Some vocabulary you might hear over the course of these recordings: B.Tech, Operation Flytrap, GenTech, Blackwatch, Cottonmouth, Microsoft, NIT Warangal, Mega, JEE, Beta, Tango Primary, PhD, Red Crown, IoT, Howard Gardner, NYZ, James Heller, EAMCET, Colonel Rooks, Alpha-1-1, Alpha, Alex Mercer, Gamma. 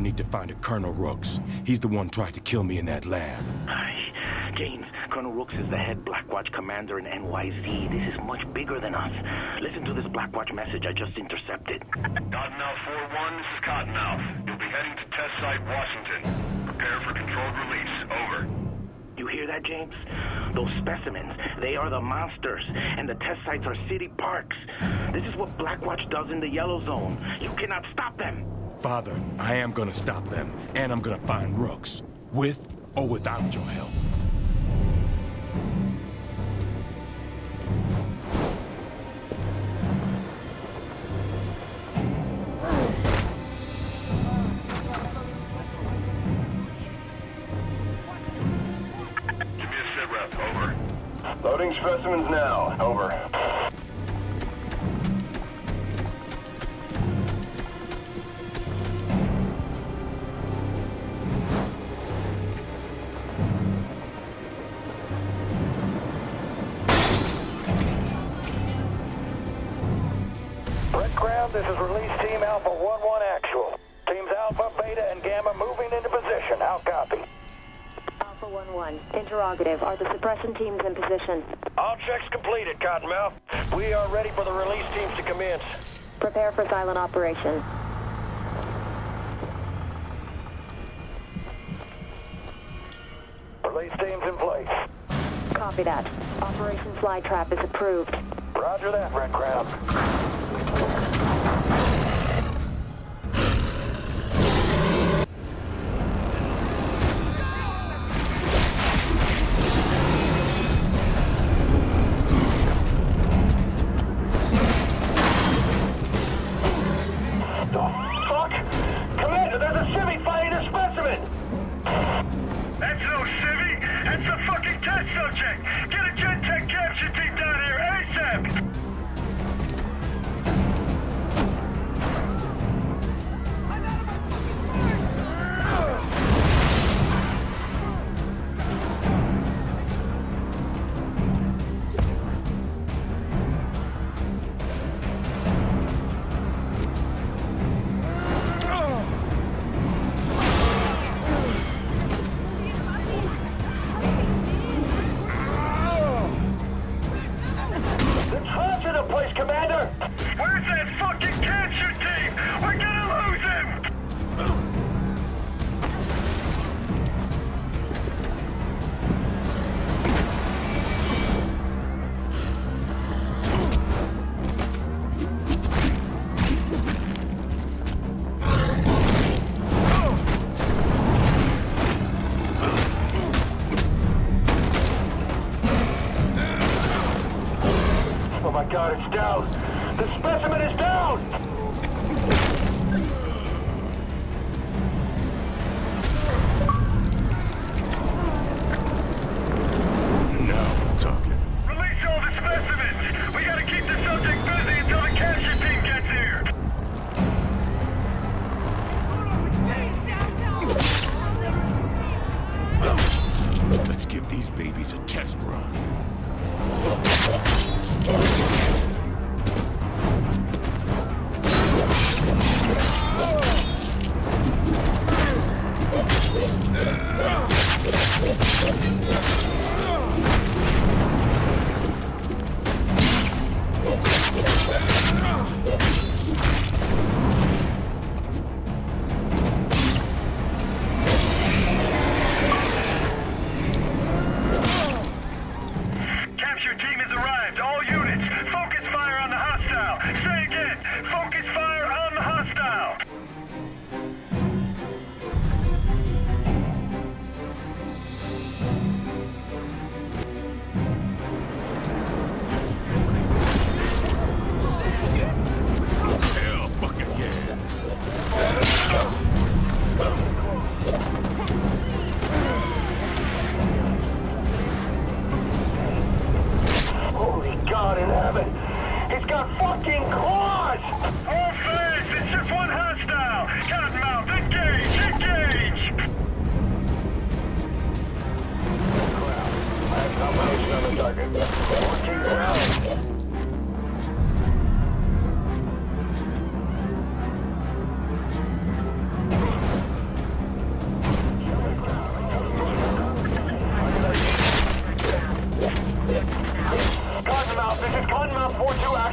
I need to find a Colonel Rooks. He's the one trying to kill me in that lab. James, Colonel Rooks is the head Blackwatch commander in NYZ. This is much bigger than us. Listen to this Blackwatch message I just intercepted. Cottonmouth 4-1, this is Cottonmouth. You'll be heading to test site Washington. Prepare for controlled release. Over. You hear that, James? Those specimens, they are the monsters, and the test sites are city parks. This is what Blackwatch does in the Yellow Zone. You cannot stop them. Father, I am gonna stop them, and I'm gonna find Rooks, with or without your help. Loading specimens now. Over. Red Crown, this is release team Alpha-1-1 actual. Teams Alpha, Beta, and Gamma moving into position. How copy? 1-1. Interrogative. Are the suppression teams in position? All checks completed, Cottonmouth. We are ready for the release teams to commence. Prepare for silent operation. Release teams in place. Copy that. Operation Flytrap is approved. Roger that, Red Crown. God, it's down! The specimen is down! Now we're talking. Release all the specimens! We gotta keep the subject busy until the capture team gets here! Let's give these babies a test run.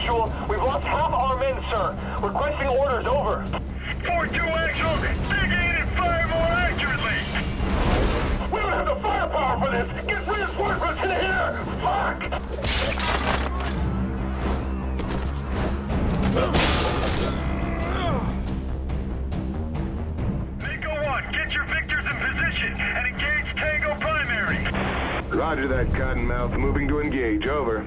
actual. We've lost half our men, sir. Requesting orders, over. 4-2 actual. Dig in and fire more accurately. We don't have the firepower for this. Get reinforcements in here. Fuck! Mega 1, get your victors in position and engage Tango Primary. Roger that, Cottonmouth. Moving to engage. Over.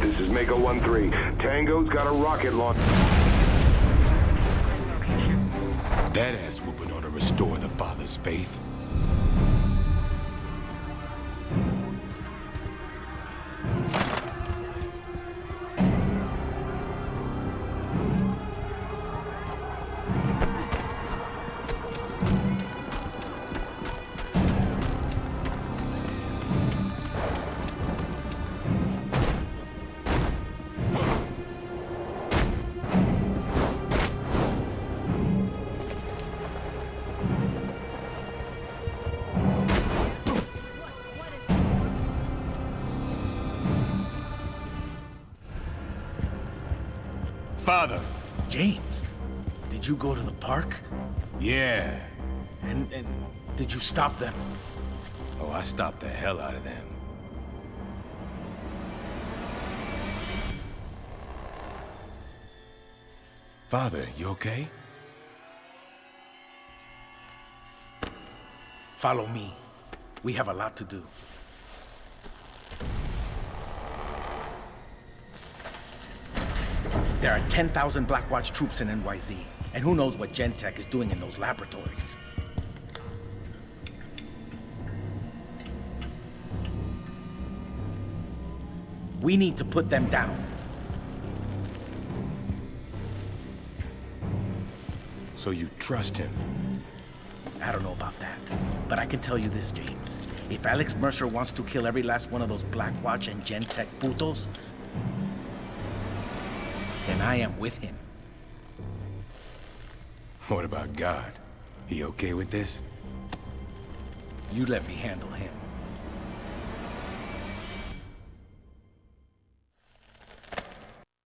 This is Mega 1-3. Tango's got a rocket launcher. That ass whooping ought to restore the father's faith. Father. James, did you go to the park? Yeah. And did you stop them? Oh, I stopped the hell out of them. Father, you okay? Follow me. We have a lot to do. There are 10,000 Blackwatch troops in NYZ, and who knows what GenTech is doing in those laboratories. We need to put them down. So you trust him? I don't know about that, but I can tell you this, James. If Alex Mercer wants to kill every last one of those Blackwatch and GenTech putos, and I am with him. What about God? He okay with this? You let me handle him.